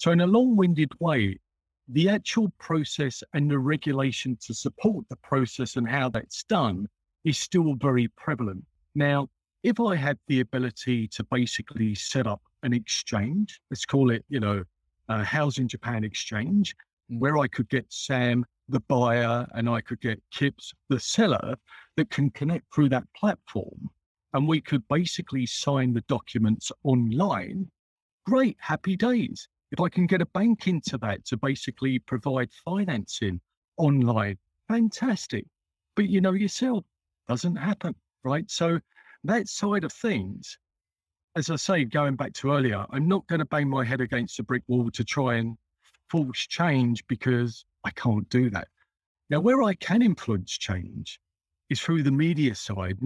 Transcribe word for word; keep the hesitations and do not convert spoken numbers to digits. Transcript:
So in a long-winded way, the actual process and the regulation to support the process and how that's done is still very prevalent. Now, if I had the ability to basically set up an exchange, let's call it, you know, a Housing Japan exchange, where I could get Sam, the buyer, and I could get Kips, the seller, that can connect through that platform. And we could basically sign the documents online. Great, happy days. If I can get a bank into that to basically provide financing online, fantastic. But you know yourself, doesn't happen, right? So that side of things, as I say, going back to earlier, I'm not going to bang my head against a brick wall to try and force change, because I can't do that. Now, where I can influence change is through the media side.